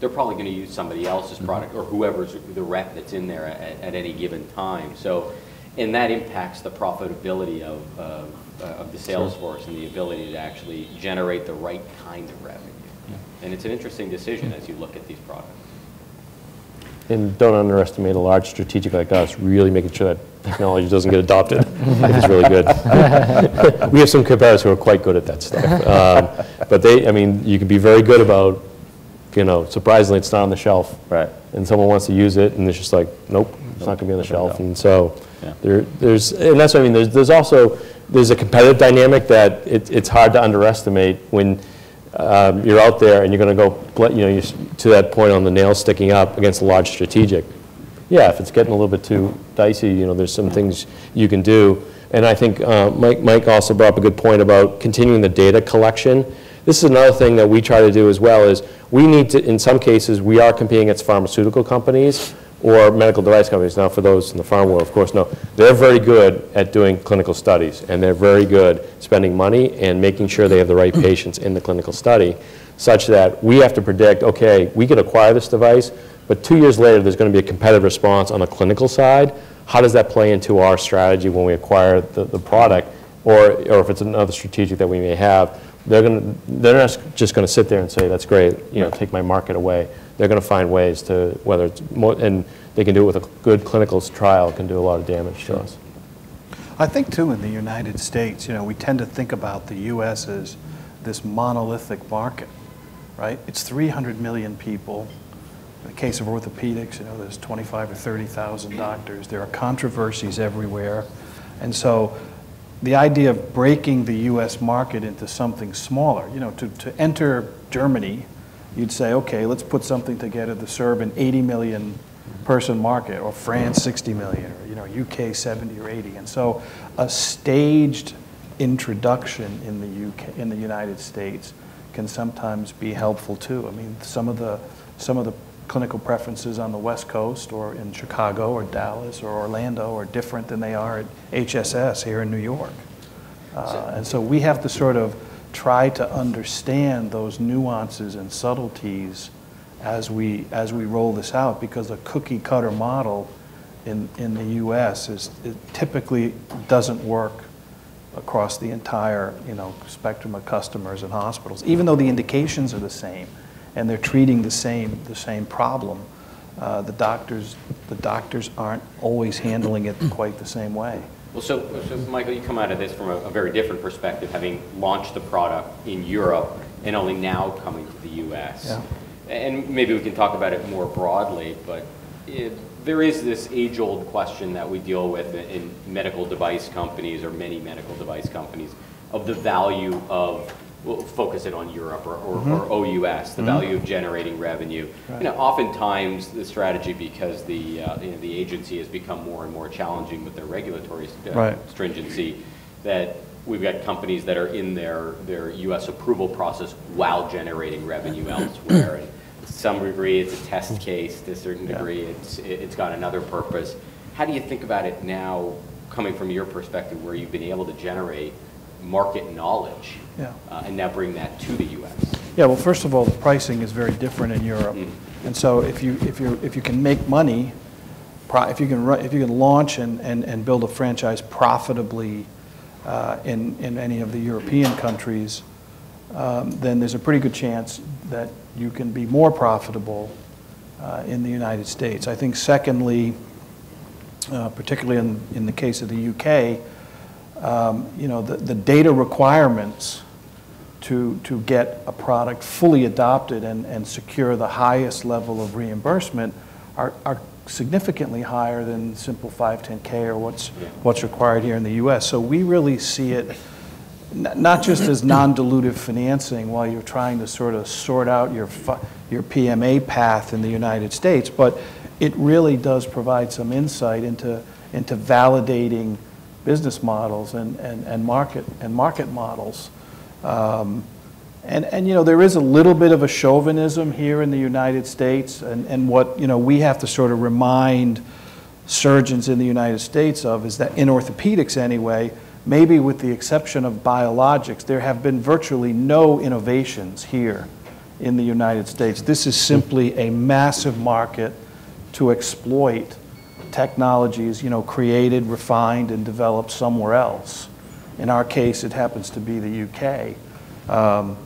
they're probably going to use somebody else's product or whoever's the rep that's in there at, at any given time. So, and that impacts the profitability of, uh, uh, of the sales sure. force and the ability to actually generate the right kind of revenue. Yeah. And it's an interesting decision as you look at these products. And don't underestimate a large strategic like us really making sure that technology doesn't get adopted. It is really good. We have some competitors who are quite good at that stuff. Um, but they, I mean, you can be very good about, you know, surprisingly, it's not on the shelf. Right. And someone wants to use it, and it's just like, nope, it's not going to be on the shelf. And so yeah. there, there's, and that's what I mean. There's, there's also, there's a competitive dynamic that it, it's hard to underestimate when um, you're out there and you're going to go, you know, you're to that point on the nail sticking up against a large strategic. Yeah, if it's getting a little bit too dicey, you know, there's some things you can do. And I think uh, Mike, Mike also brought up a good point about continuing the data collection. This is another thing that we try to do as well is we need to, in some cases, we are competing against pharmaceutical companies or medical device companies. Now, for those in the pharma world, of course, no. They're very good at doing clinical studies, and they're very good spending money and making sure they have the right patients in the clinical study, such that we have to predict, okay, we could acquire this device, but two years later, there's going to be a competitive response on the clinical side. How does that play into our strategy when we acquire the, the product, or, or if it's another strategic that we may have? They're going to, they're not just going to sit there and say, that's great, you know, take my market away. They're going to find ways to, whether it's more, and they can do it with a good clinical trial, can do a lot of damage to us. I think, too, in the United States, you know, we tend to think about the U S as this monolithic market, right? It's three hundred million people. In the case of orthopedics, you know, there's twenty-five or thirty thousand doctors. There are controversies everywhere. And so, the idea of breaking the U S market into something smaller, you know, to, to enter Germany, you'd say, okay, let's put something together to serve an eighty million person market, or France sixty million, or, you know, U K seventy or eighty. And so a staged introduction in the U K, in the United States, can sometimes be helpful too. I mean, some of the, some of the clinical preferences on the West Coast or in Chicago or Dallas or Orlando are different than they are at H S S here in New York. Uh, and so we have to sort of try to understand those nuances and subtleties as we, as we roll this out, because a cookie cutter model in, in the U S is, it typically doesn't work across the entire, you know, spectrum of customers and hospitals, even though the indications are the same. And they're treating the same the same problem. Uh, the doctors the doctors aren't always handling it quite the same way. Well, so, so Michael, you come out of this from a, a very different perspective, having launched the product in Europe and only now coming to the U S Yeah. And maybe we can talk about it more broadly, but it, there is this age-old question that we deal with in, in medical device companies, or many medical device companies, of the value of we'll focus it on Europe or, or, mm-hmm. or O U S, the mm-hmm. value of generating revenue. Right. You know, oftentimes the strategy, because the uh, you know, the agency has become more and more challenging with their regulatory st right. stringency, that we've got companies that are in their their U S approval process while generating revenue elsewhere. And to some degree, it's a test case. To a certain degree, yeah. it's it's got another purpose. How do you think about it now, coming from your perspective, where you've been able to generate market knowledge yeah. uh, and now bring that to the U S? Yeah, well, first of all, the pricing is very different in Europe. Mm. And so if you, if, you're, if you can make money, if you can, run, if you can launch and, and, and build a franchise profitably uh, in, in any of the European countries, um, then there's a pretty good chance that you can be more profitable uh, in the United States. I think secondly, uh, particularly in, in the case of the U K, Um, you know, the, the data requirements to, to get a product fully adopted and, and secure the highest level of reimbursement are, are significantly higher than simple five ten K or what's, what's required here in the U S. So we really see it not just as non-dilutive financing while you're trying to sort of sort out your, your P M A path in the United States, but it really does provide some insight into, into validating business models and, and, and market and market models. Um, and, and you know, there is a little bit of a chauvinism here in the United States, and, and what you know we have to sort of remind surgeons in the United States of is that in orthopedics anyway, maybe with the exception of biologics, there have been virtually no innovations here in the United States. This is simply a massive market to exploit technologies, you know, created, refined, and developed somewhere else. In our case, it happens to be the U K. Um,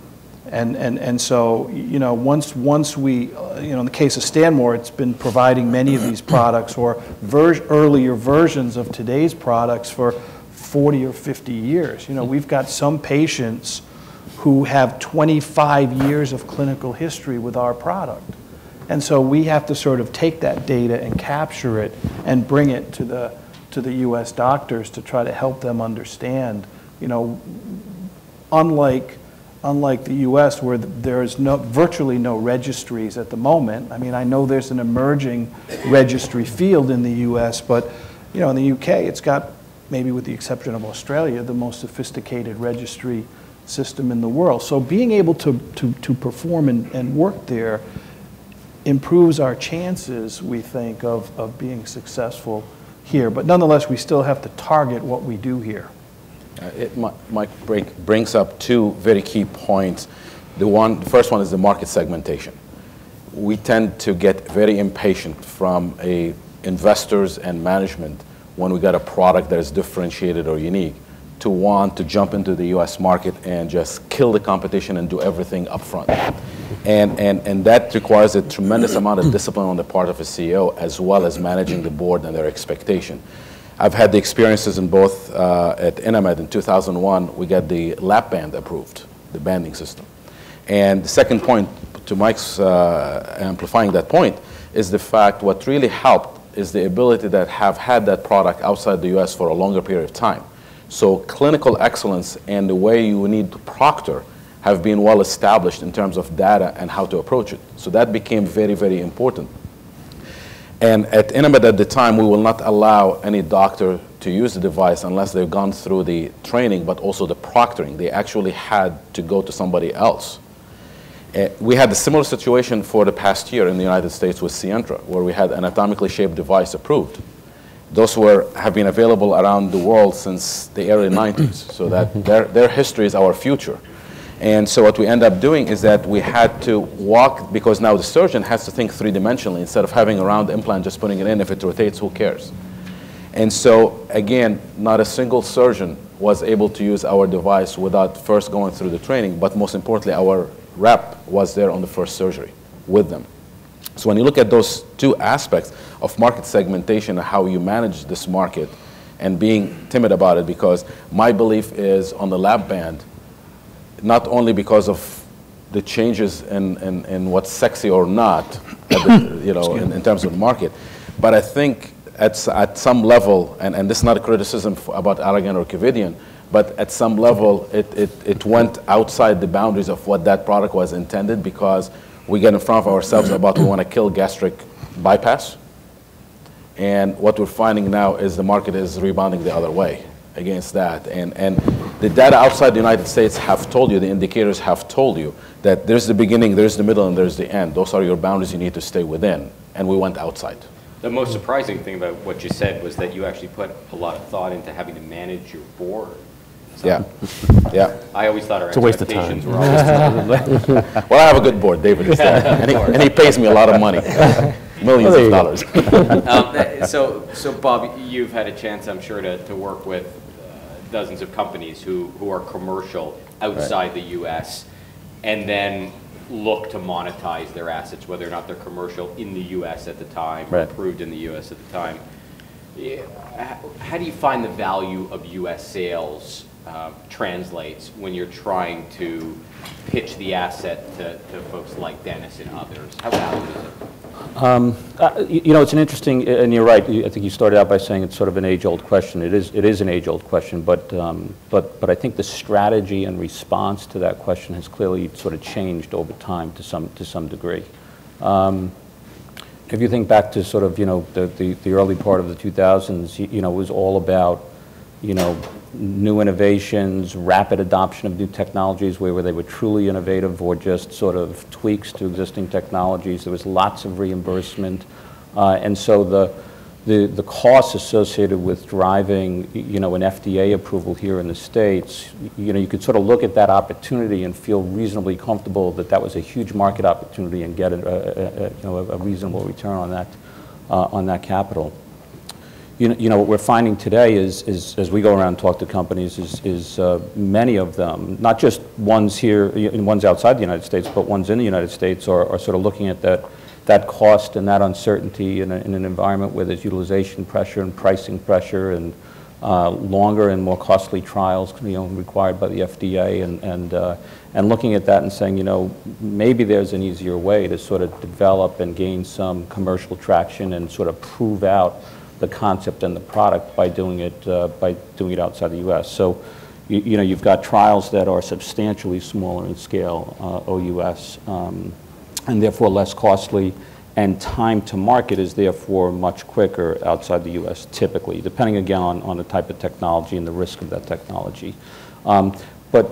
and, and, and so, you know, once, once we, uh, you know, in the case of Stanmore, it's been providing many of these products or ver earlier versions of today's products for forty or fifty years. You know, we've got some patients who have twenty-five years of clinical history with our product. And so we have to sort of take that data and capture it and bring it to the, to the U S doctors to try to help them understand, you know, unlike, unlike the U S where there is no, virtually no registries at the moment. I mean, I know there's an emerging registry field in the U S, but, you know, in the U K, it's got, maybe with the exception of Australia, the most sophisticated registry system in the world. So being able to, to, to perform and, and work there improves our chances, we think, of, of being successful here. But nonetheless, we still have to target what we do here. Uh, it, Mike break, brings up two very key points. The, one, the first one is the market segmentation. We tend to get very impatient from a investors and management when we got a product that is differentiated or unique to want to jump into the U S market and just kill the competition and do everything up front. And, and, and that requires a tremendous amount of discipline on the part of a C E O, as well as managing the board and their expectation. I've had the experiences in both uh, at Inamed in two thousand one, we got the lap band approved, the banding system. And the second point, to Mike's uh, amplifying that point, is the fact what really helped is the ability that have had that product outside the U S for a longer period of time. So clinical excellence and the way you need to proctor have been well established in terms of data and how to approach it. So that became very, very important. And at Inamed at the time, we will not allow any doctor to use the device unless they've gone through the training, but also the proctoring. They actually had to go to somebody else. Uh, we had a similar situation for the past year in the United States with Sientra, where we had an anatomically shaped device approved. Those were, have been available around the world since the early nineties, so that their, their history is our future. And so what we end up doing is that we had to walk, because now the surgeon has to think three-dimensionally instead of having a round implant, just putting it in. If it rotates, who cares? And so, again, not a single surgeon was able to use our device without first going through the training, but most importantly, our rep was there on the first surgery with them. So when you look at those two aspects of market segmentation and how you manage this market and being timid about it, because my belief is on the lap band, not only because of the changes in, in, in what's sexy or not, the, you know, in, in terms of the market, but I think at, at some level, and, and this is not a criticism for, about Allergan or Covidien, but at some level it, it, it went outside the boundaries of what that product was intended, because we get in front of ourselves about we want to kill gastric bypass. And what we're finding now is the market is rebounding the other way against that. And, and the data outside the United States have told you, the indicators have told you, that there's the beginning, there's the middle, and there's the end. Those are your boundaries you need to stay within. And we went outside. The most surprising thing about what you said was that you actually put a lot of thought into having to manage your board. So yeah, yeah. I always thought our it's expectations a waste of time. Were always too low. Well, I have a good board, David, is that. And, he, and he pays me a lot of money. Millions of dollars. um, so, so Bob, you've had a chance, I'm sure, to, to work with uh, dozens of companies who, who are commercial outside right. the U S and then look to monetize their assets, whether or not they're commercial in the U S at the time, right. or approved in the U S at the time. Yeah. How do you find the value of U S sales uh, translates when you're trying to pitch the asset to, to folks like Dennis and others? How valuable is it? Um, uh, you, you know, it's an interesting, and you're right. I think you started out by saying it's sort of an age-old question. It is, it is an age-old question, but um, but but I think the strategy and response to that question has clearly sort of changed over time to some to some degree. Um, if you think back to sort of you know the the, the early part of the two thousands, you, you know, it was all about you know new innovations, rapid adoption of new technologies, where they were truly innovative or just sort of tweaks to existing technologies. There was lots of reimbursement, uh, and so the, the the costs associated with driving you know an F D A approval here in the States, you know you could sort of look at that opportunity and feel reasonably comfortable that that was a huge market opportunity and get a, a, a you know a reasonable return on that uh, on that capital. You know, you know, what we're finding today is, is, as we go around and talk to companies, is, is uh, many of them, not just ones here, and ones outside the United States, but ones in the United States are, are sort of looking at that, that cost and that uncertainty in, a, in an environment where there's utilization pressure and pricing pressure and uh, longer and more costly trials you know, required by the F D A, and, and, uh, and looking at that and saying, you know, maybe there's an easier way to sort of develop and gain some commercial traction and sort of prove out the concept and the product by doing it uh, by doing it outside the U S. So, you, you know, you've got trials that are substantially smaller in scale, uh, O U S, um, and therefore less costly, and time to market is therefore much quicker outside the U S typically, depending again on, on the type of technology and the risk of that technology. Um, but,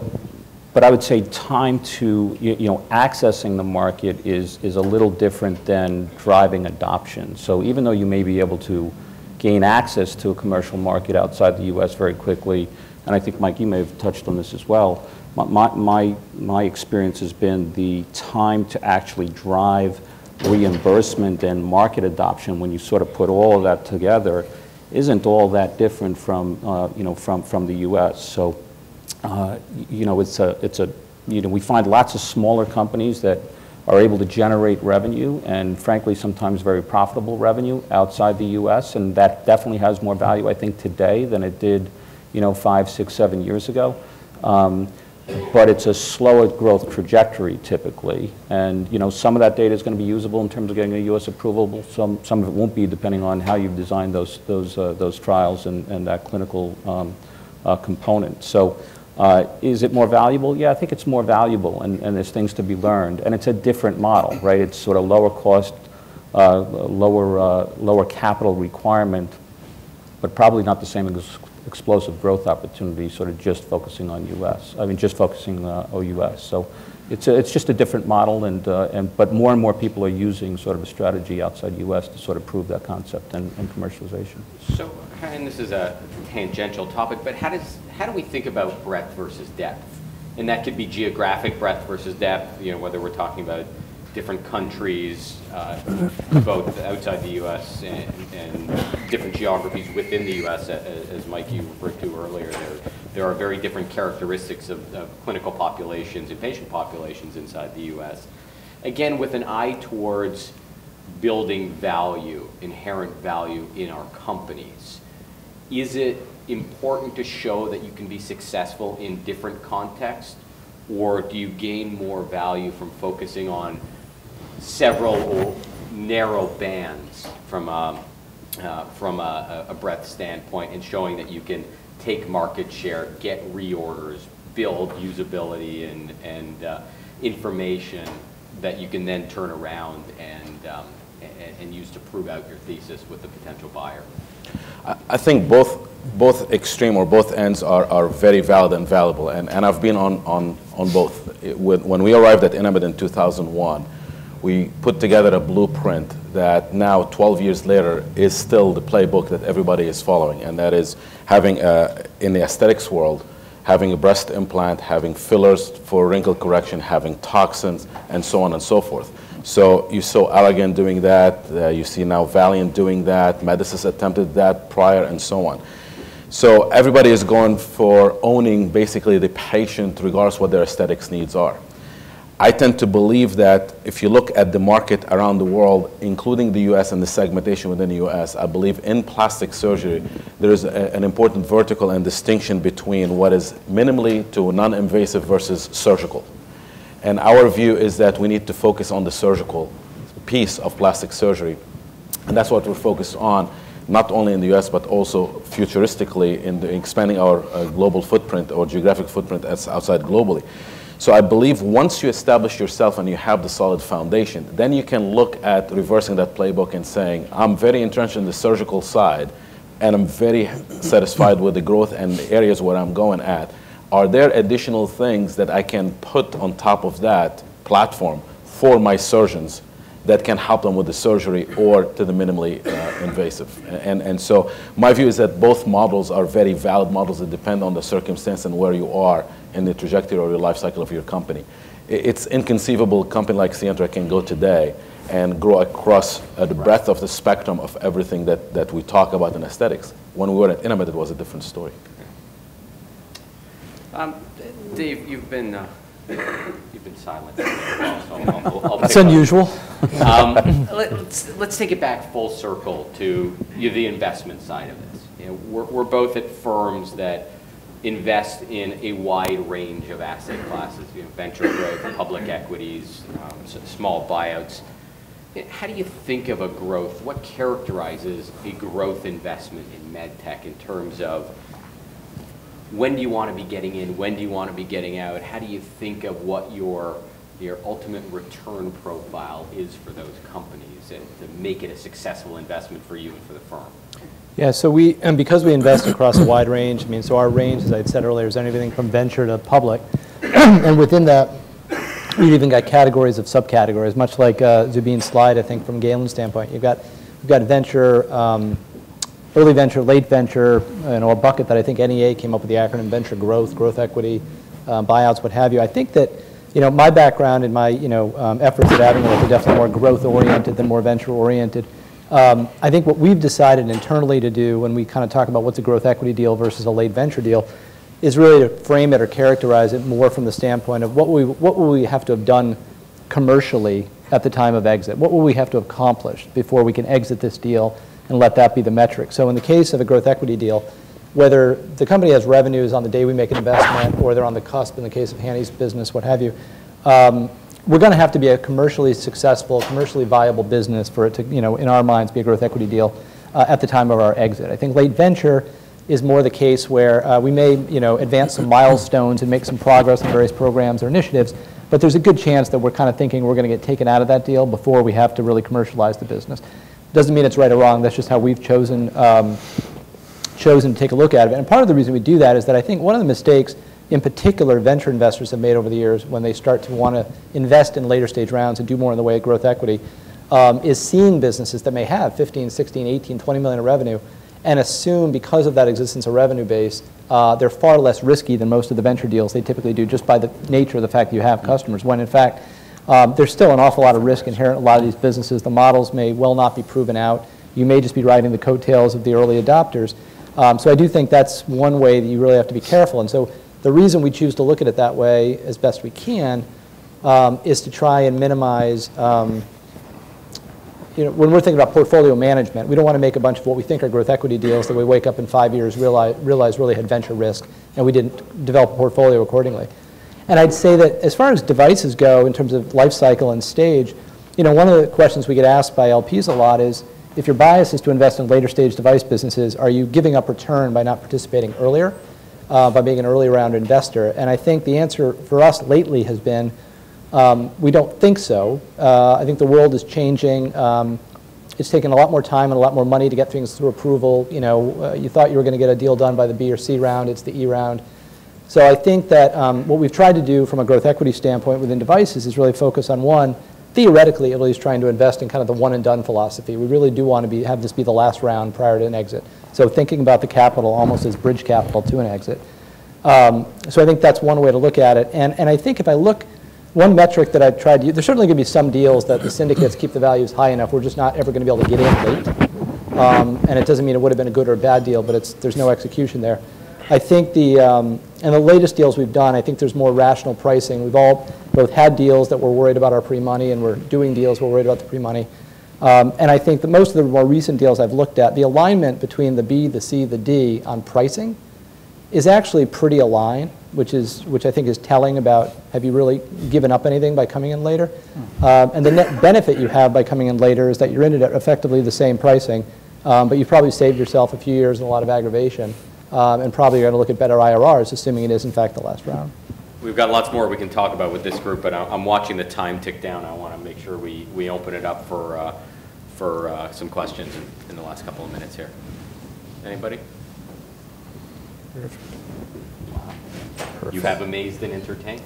but I would say time to, you, you know, accessing the market is, is a little different than driving adoption. So even though you may be able to gain access to a commercial market outside the U S very quickly, and I think, Mike, you may have touched on this as well, my, my, my experience has been the time to actually drive reimbursement and market adoption, when you sort of put all of that together, isn't all that different from, uh, you know, from, from the U S. So, uh, you know, it's a, it's a, you know, we find lots of smaller companies that are able to generate revenue, and frankly sometimes very profitable revenue outside the U S, and that definitely has more value, I think, today than it did you know five, six, seven years ago. Um, but it's a slower growth trajectory typically, and you know some of that data is going to be usable in terms of getting a U S approval, some some of it won't be, depending on how you've designed those those uh, those trials and, and that clinical um, uh, component. So Uh, is it more valuable? Yeah, I think it's more valuable, and, and there's things to be learned. And it's a different model, right? It's sort of lower cost, uh, lower, uh, lower capital requirement, but probably not the same ex explosive growth opportunity, sort of just focusing on U S. I mean, just focusing uh, O U S. So it's, a, it's just a different model, and, uh, and, but more and more people are using sort of a strategy outside U S to sort of prove that concept and, and commercialization. So, and this is a tangential topic, but how does how do we think about breadth versus depth? And that could be geographic breadth versus depth, you know, whether we're talking about different countries, uh, both outside the U S and, and different geographies within the U S, as Mike, you referred to earlier. There, there are very different characteristics of, of clinical populations and patient populations inside the U S. Again, with an eye towards building value, inherent value in our companies. Is it important to show that you can be successful in different contexts, or do you gain more value from focusing on several or narrow bands from a, uh, from a, a breadth standpoint, and showing that you can take market share, get reorders, build usability and, and uh, information that you can then turn around and, um, and, and use to prove out your thesis with the potential buyer? I think both both extreme or both ends are, are very valid and valuable, and, and I've been on, on, on both. It, when, when we arrived at Inamed in two thousand one, we put together a blueprint that now twelve years later is still the playbook that everybody is following, and that is having, a, in the aesthetics world, having a breast implant, having fillers for wrinkle correction, having toxins, and so on and so forth. So you saw Allergan doing that, uh, you see now Valeant doing that, Medicis attempted that prior, and so on. So everybody is going for owning basically the patient regardless what their aesthetics needs are. I tend to believe that if you look at the market around the world, including the U S and the segmentation within the U S, I believe in plastic surgery, there is a, an important vertical and distinction between what is minimally to non-invasive versus surgical. And our view is that we need to focus on the surgical piece of plastic surgery. And that's what we're focused on, not only in the U S, but also futuristically in the, expanding our uh, global footprint or geographic footprint as outside globally. So I believe once you establish yourself and you have the solid foundation, then you can look at reversing that playbook and saying, I'm very entrenched in the surgical side, and I'm very satisfied with the growth and the areas where I'm going at. Are there additional things that I can put on top of that platform for my surgeons that can help them with the surgery or to the minimally uh, invasive? And, and so my view is that both models are very valid models that depend on the circumstance and where you are in the trajectory or your life cycle of your company. It's inconceivable a company like Sientra can go today and grow across uh, the breadth of the spectrum of everything that, that we talk about in aesthetics. When we were at Inamed, it was a different story. Um, Dave, you've been, uh, you've been silent. So I'll, I'll That's unusual. um, let's, let's take it back full circle to you know, the investment side of this. You know, we're, we're both at firms that invest in a wide range of asset classes, you know, venture growth, public equities, um, small buyouts. How do you think of a growth? What characterizes a growth investment in med tech in terms of when do you want to be getting in? When do you want to be getting out? How do you think of what your, your ultimate return profile is for those companies and to make it a successful investment for you and for the firm? Yeah, so we, and because we invest across a wide range, I mean, so our range, as I said earlier, is anything from venture to public. And within that, we've even got categories of subcategories, much like uh, Zubin's slide, I think, from Galen's standpoint. You've got, you've got venture, um, early venture, late venture, you know, a bucket that I think N E A came up with the acronym venture growth, growth equity, uh, buyouts, what have you. I think that, you know, my background and my, you know, um, efforts at Abingworth are definitely more growth-oriented than more venture-oriented. Um, I think what we've decided internally to do when we kind of talk about what's a growth equity deal versus a late venture deal is really to frame it or characterize it more from the standpoint of what, we, what will we have to have done commercially at the time of exit? What will we have to accomplish before we can exit this deal and let that be the metric? So in the case of a growth equity deal, whether the company has revenues on the day we make an investment or they're on the cusp in the case of Hani's business, what have you, um, we're going to have to be a commercially successful, commercially viable business for it to, you know, in our minds, be a growth equity deal uh, at the time of our exit. I think late venture is more the case where uh, we may, you know, advance some milestones and make some progress in various programs or initiatives, but there's a good chance that we're kind of thinking we're going to get taken out of that deal before we have to really commercialize the business. Doesn't mean it's right or wrong. That's just how we've chosen, um, chosen to take a look at it. And part of the reason we do that is that I think one of the mistakes in particular venture investors have made over the years when they start to want to invest in later stage rounds and do more in the way of growth equity um, is seeing businesses that may have fifteen, sixteen, eighteen, twenty million in revenue and assume because of that existence of revenue base, uh, they're far less risky than most of the venture deals they typically do just by the nature of the fact that you have customers, when in fact um, there's still an awful lot of risk inherent in a lot of these businesses. The models may well not be proven out. You may just be riding the coattails of the early adopters. Um, so I do think that's one way that you really have to be careful. And so the reason we choose to look at it that way as best we can um, is to try and minimize, um, you know, when we're thinking about portfolio management, we don't want to make a bunch of what we think are growth equity deals that we wake up in five years, realize, realize really had venture risk, and we didn't develop a portfolio accordingly. And I'd say that as far as devices go in terms of life cycle and stage, you know, one of the questions we get asked by L Ps a lot is, if your bias is to invest in later stage device businesses, are you giving up return by not participating earlier, uh, by being an early round investor? And I think the answer for us lately has been, um, we don't think so. Uh, I think the world is changing. Um, it's taken a lot more time and a lot more money to get things through approval. You know, uh, you thought you were going to get a deal done by the B or C round. It's the E round. So I think that um, what we've tried to do from a growth equity standpoint within devices is really focus on, one, theoretically, at least, trying to invest in kind of the one and done philosophy. We really do want to be, have this be the last round prior to an exit. So thinking about the capital almost as bridge capital to an exit. Um, so I think that's one way to look at it. And, and I think if I look, one metric that I've tried to use, there's certainly going to be some deals that the syndicates keep the values high enough. We're just not ever going to be able to get in late. Um, and it doesn't mean it would have been a good or a bad deal, but it's, there's no execution there. I think the, um, and the latest deals we've done, I think there's more rational pricing. We've all both had deals that we're worried about our pre-money, and we're doing deals we're worried about the pre-money. Um, and I think that most of the more recent deals I've looked at, the alignment between the B, the C, the D on pricing is actually pretty aligned, which is, which I think is telling about, have you really given up anything by coming in later? Um, and the net benefit you have by coming in later is that you're in it at effectively the same pricing, um, but you've probably saved yourself a few years and a lot of aggravation. Um, and probably you're going to look at better I R Rs, assuming it is, in fact, the last round. We've got lots more we can talk about with this group, but I'm watching the time tick down. I want to make sure we, we open it up for, uh, for uh, some questions in, in the last couple of minutes here. Anybody? Perfect. Wow. Perfect. You have amazed and entertained.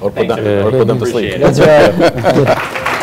Or put them to sleep. That's right.